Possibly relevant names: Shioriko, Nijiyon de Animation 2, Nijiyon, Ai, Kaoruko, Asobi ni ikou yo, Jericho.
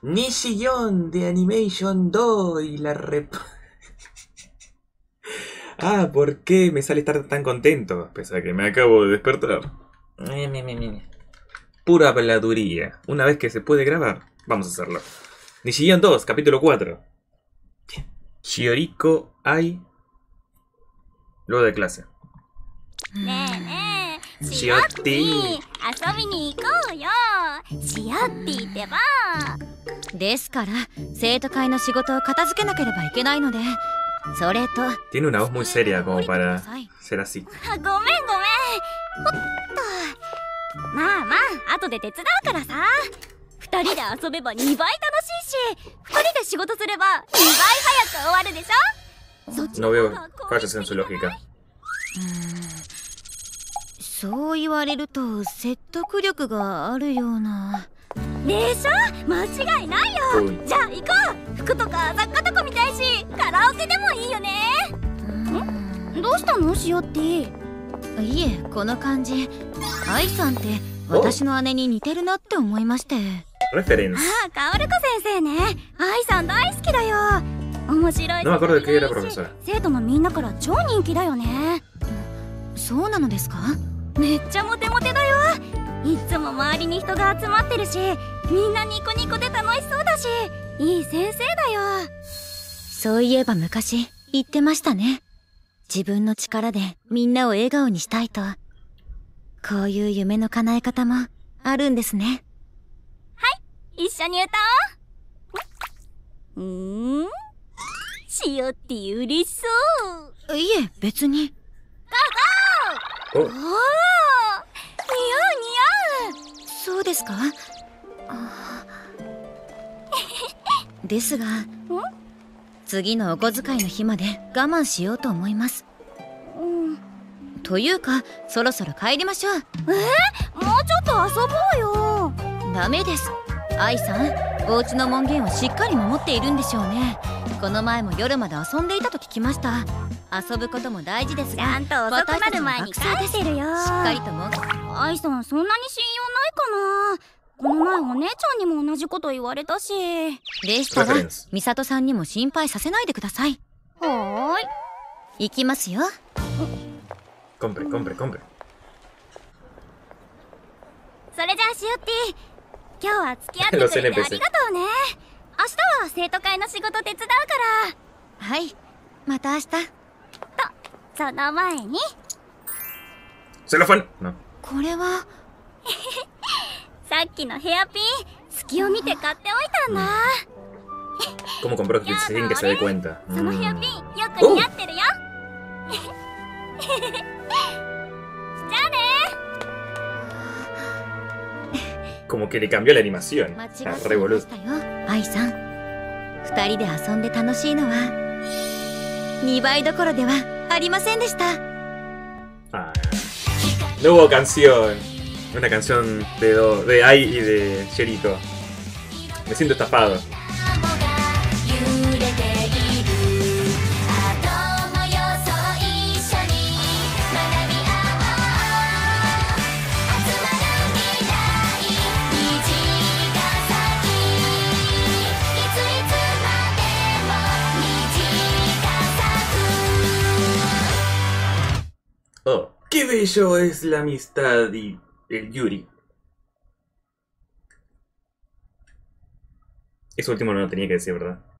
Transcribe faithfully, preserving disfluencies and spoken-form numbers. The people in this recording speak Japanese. Nijiyon de Animation dos y la rep... Ah, ¿por qué me sale estar tan contento? Pese a que me acabo de despertar. Eh, me, me, me. Pura habladuría. Una vez que se puede grabar, vamos a hacerlo. Nijiyon dos, capítulo cuatro. Shioriko, Ai... Luego de clase. Shioti. Asobi ni ikou yo. Shioti te va. ですから、生徒会の仕事を片付けなければいけないので、それと Tiene una voz muy seria como para ser así. ごめんごめん。まあまあ、後で手伝うからさ。二人で遊べばにばい楽しいし、二人で仕事すればにばい早く終わるでしょ。No veo fallas en su lógica. そう言われると説得力があるような。 でしょ、間違いないよ。じゃあ行こう。服とか雑貨とか見たいし、カラオケでもいいよね。ん？どうしたのしおって。いえ、この感じ。愛さんって私の姉に似てるなって思いまして。レフェレンス。ああ、カオルコ先生ね。愛さん大好きだよ。面白い。No me acuerdo de qué era profesora。生徒のみんなから超人気だよね。そうなのですか？めっちゃモテモテだよ。いつも周りに人が集まってるし、 みんなニコニコで楽しそうだし、いい先生だよ。そういえば昔言ってましたね。自分の力でみんなを笑顔にしたいと。こういう夢の叶え方もあるんですね。はい、一緒に歌おう。うん？しおって嬉しそう。いえ、別に。ゴーゴー。おお、似合う似合う。そうですか？ ですが、次のお小遣いの日まで我慢しようと思います。うん、というか、そろそろ帰りましょう。えー、もうちょっと遊ぼうよ。ダメです。愛さん、お家の門限をしっかり守っているんでしょうね。この前も夜まで遊んでいたと聞きました。遊ぶことも大事ですが、ちゃんと遅くなる前に帰ってるよ。しっかりと門限。愛さん、そんなに信用ないかな。 この前お姉ちゃんにも同じこと言われたし。でしたら、美里さんにも心配させないでください。はーい。行きますよ。コンプレコンプレコンプレ。それじゃあしおってぃ、今日は付き合ってくれてありがとうね。明日は生徒会の仕事手伝うから。はい、また明日。と、その前にセロファン。これはさっきのヘアピン、隙を見て買っておいたんだ。そのヘアピン、よく似合ってるよ。じゃあね。como que le cambió la animación. Aiさん、二人で遊んで楽しいのは二倍どころではありませんでした。あ、no hubo canción. Una canción de, do, de Ai y de Jericho. Me siento estafado. Oh, qué bello es la amistad y... el Yuri. Eso último no lo tenía que decir, ¿verdad?